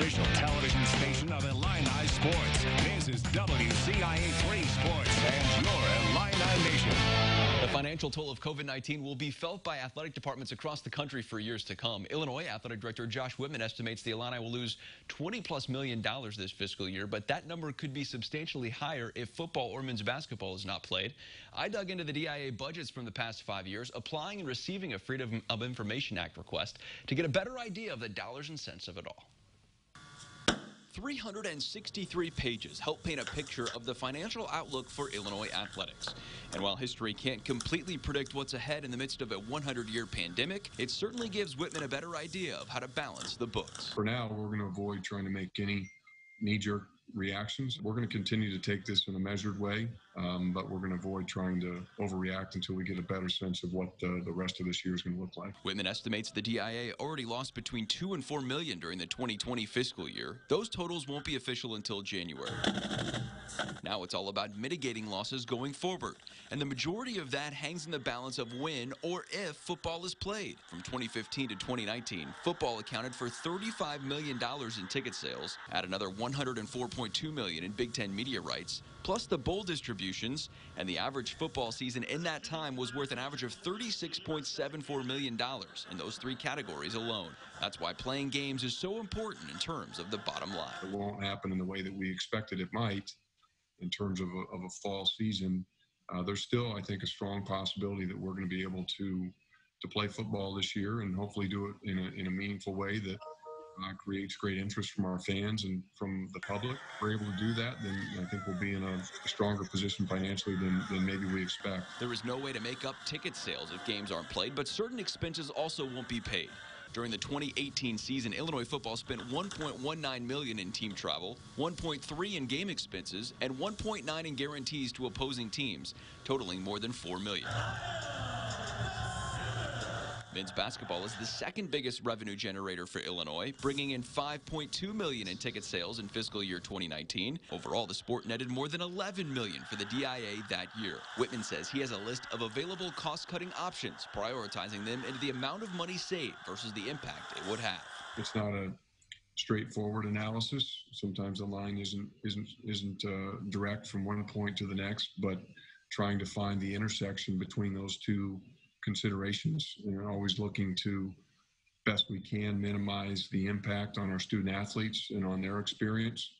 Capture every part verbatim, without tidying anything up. official television station of Illini Sports. This is W C I A three Sports and your Illini Nation. The financial toll of COVID nineteen will be felt by athletic departments across the country for years to come. Illinois Athletic Director Josh Whitman estimates the Illini will lose twenty plus million dollars this fiscal year, but that number could be substantially higher if football or men's basketball is not played. I dug into the D I A budgets from the past five years, applying and receiving a Freedom of Information Act request to get a better idea of the dollars and cents of it all. three hundred sixty-three pages help paint a picture of the financial outlook for Illinois athletics. And while history can't completely predict what's ahead in the midst of a hundred-year pandemic, it certainly gives Whitman a better idea of how to balance the books. For now, we're going to avoid trying to make any knee-jerk reactions. We're going to continue to take this in a measured way, um, but we're going to avoid trying to overreact until we get a better sense of what uh, the rest of this year is going to look like. Whitman estimates the D I A already lost between two and four million during the twenty twenty fiscal year. Those totals won't be official until January. Now it's all about mitigating losses going forward, and the majority of that hangs in the balance of when or if football is played. From twenty fifteen to twenty nineteen, football accounted for thirty-five million dollars in ticket sales, at another one hundred four point two million dollars in Big Ten media rights, plus the bowl distributions, and the average football season in that time was worth an average of thirty-six point seven four million dollars in those three categories alone. That's why playing games is so important in terms of the bottom line. It won't happen in the way that we expected it might. In terms of a, of a fall season, uh, there's still, I think, a strong possibility that we're going to be able to to play football this year and hopefully do it in a, in a meaningful way that uh, creates great interest from our fans and from the public. If we're able to do that, then I think we'll be in a stronger position financially than, than maybe we expect. There is no way to make up ticket sales if games aren't played, but certain expenses also won't be paid. During the twenty eighteen season, Illinois football spent one point one nine million dollars in team travel, one point three million dollars in game expenses, and one point nine million dollars in guarantees to opposing teams, totaling more than four million dollars. Men's basketball is the second biggest revenue generator for Illinois, bringing in five point two million dollars in ticket sales in fiscal year twenty nineteen. Overall, the sport netted more than eleven million dollars for the D I A that year. Whitman says he has a list of available cost-cutting options, prioritizing them into the amount of money saved versus the impact it would have. It's not a straightforward analysis. Sometimes the line isn't isn't isn't uh, direct from one point to the next, but trying to find the intersection between those two considerations, and you know, always looking to best we can minimize the impact on our student athletes and on their experience,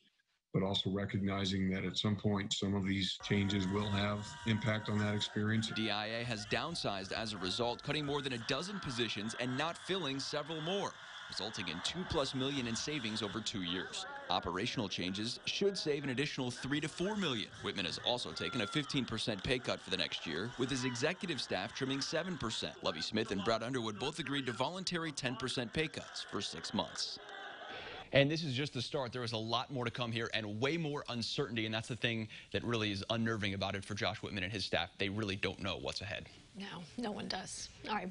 but also recognizing that at some point some of these changes will have impact on that experience. D I A has downsized as a result, cutting more than a dozen positions and not filling several more, resulting in two plus million in savings over two years. Operational changes should save an additional three to four million. Whitman has also taken a fifteen percent pay cut for the next year, with his executive staff trimming seven percent. Lovie Smith and Brad Underwood both agreed to voluntary ten percent pay cuts for six months. And this is just the start. There is a lot more to come here and way more uncertainty, and that's the thing that really is unnerving about it for Josh Whitman and his staff. They really don't know what's ahead. No, no one does. All right.